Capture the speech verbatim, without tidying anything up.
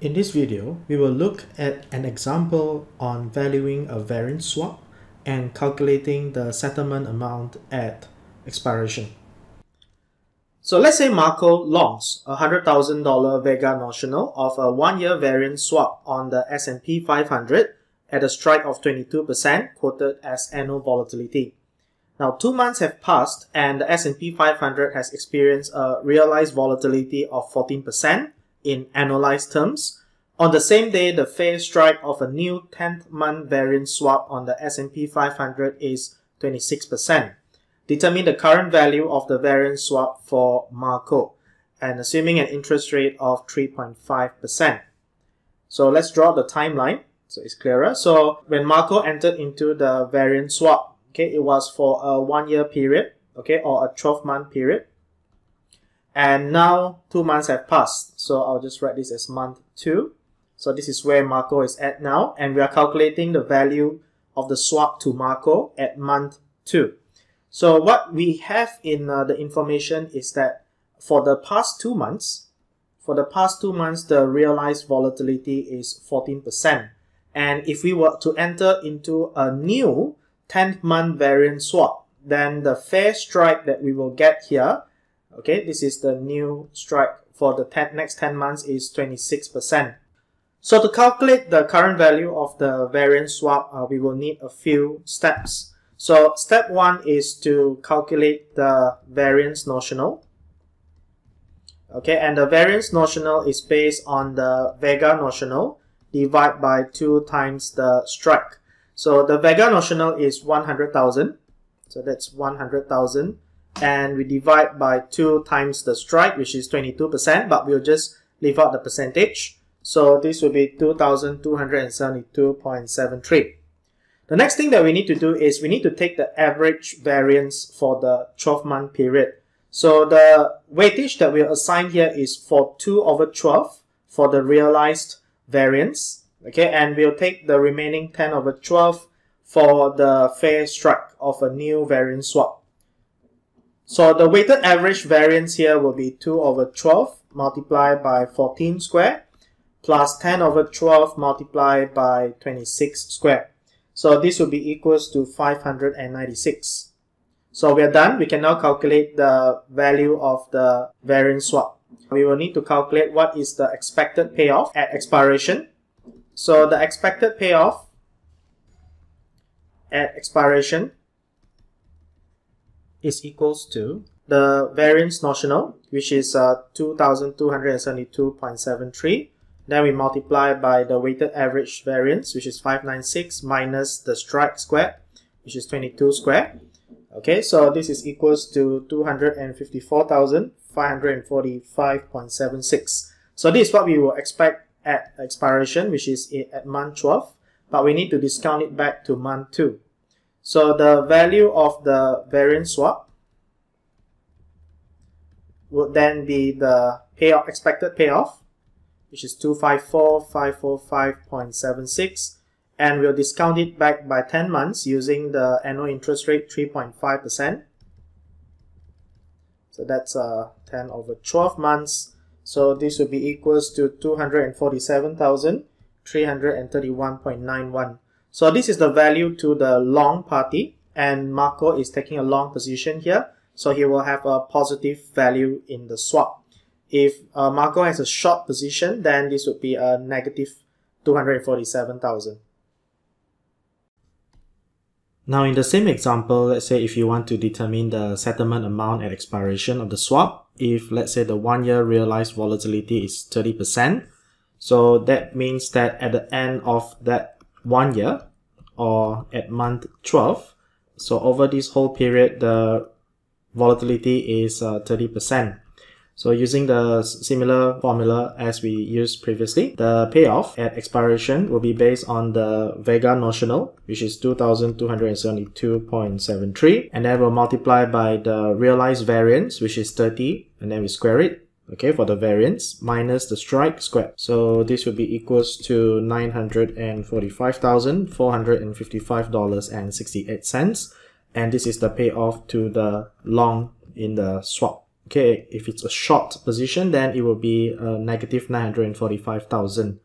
In this video, we will look at an example on valuing a variance swap and calculating the settlement amount at expiration. So let's say Marco longs a one hundred thousand dollar vega notional of a one-year variance swap on the S and P five hundred at a strike of twenty-two percent quoted as annual volatility. Now, two months have passed and the S and P five hundred has experienced a realized volatility of fourteen percent. In annualized terms. On the same day, the fair strike of a new tenth month variance swap on the S and P five hundred is twenty-six percent. Determine the current value of the variance swap for Marco and assuming an interest rate of three point five percent. So let's draw the timeline so it's clearer. So when Marco entered into the variance swap, okay, it was for a one-year period, okay, or a twelve-month period. And now two months have passed, so I'll just write this as month two. So this is where Marco is at now, and we are calculating the value of the swap to Marco at month two. So what we have in uh, the information is that for the past two months, for the past two months, the realized volatility is fourteen percent. And if we were to enter into a new tenth month variance swap, then the fair strike that we will get here, okay, this is the new strike for the ten, next ten months is twenty-six percent. So to calculate the current value of the variance swap, uh, we will need a few steps. So step one is to calculate the variance notional. Okay, and the variance notional is based on the vega notional divided by two times the strike. So the vega notional is one hundred thousand. So that's one hundred thousand. And we divide by two times the strike, which is twenty-two percent, but we'll just leave out the percentage. So this will be two thousand two hundred seventy-two point seven three. The next thing that we need to do is we need to take the average variance for the twelve-month period. So the weightage that we'll assign here is for two over twelve for the realized variance. Okay, and we'll take the remaining ten over twelve for the fair strike of a new variance swap. So the weighted average variance here will be two over twelve multiplied by fourteen squared plus ten over twelve multiplied by twenty-six squared. So this will be equals to five hundred ninety-six. So we are done. We can now calculate the value of the variance swap. We will need to calculate what is the expected payoff at expiration. So the expected payoff at expiration is equals to the variance notional, which is uh, two thousand two hundred seventy-two point seven three. Then we multiply by the weighted average variance, which is five hundred ninety-six minus the strike squared, which is twenty-two squared. Okay, so this is equals to two hundred fifty-four thousand five hundred forty-five point seven six. So this is what we will expect at expiration, which is at month twelve, but we need to discount it back to month two. So the value of the variance swap would then be the payoff, expected payoff, which is two hundred fifty-four thousand five hundred forty-five point seven six, and we'll discount it back by ten months using the annual interest rate three point five percent. So that's uh, ten over twelve months. So this will be equals to two hundred forty-seven thousand three hundred thirty-one point nine one. So this is the value to the long party, and Marco is taking a long position here, so he will have a positive value in the swap. If uh, Marco has a short position, then this would be a negative two hundred forty-seven thousand. Now in the same example, let's say if you want to determine the settlement amount at expiration of the swap, if let's say the one-year realized volatility is thirty percent, so that means that at the end of that one year or at month twelve, so over this whole period the volatility is uh, thirty percent. So using the similar formula as we used previously, the payoff at expiration will be based on the vega notional, which is two thousand two hundred seventy-two point seven three, and then we'll multiply by the realized variance, which is thirty, and then we square it, okay, for the variance, minus the strike squared. So this will be equals to nine hundred forty-five thousand four hundred fifty-five dollars and sixty-eight cents, and this is the payoff to the long in the swap. Okay, if it's a short position, then it will be uh, negative nine hundred forty-five thousand.